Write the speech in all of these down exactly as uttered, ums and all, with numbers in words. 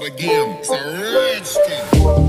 out again. It's a redskin.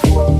redskin.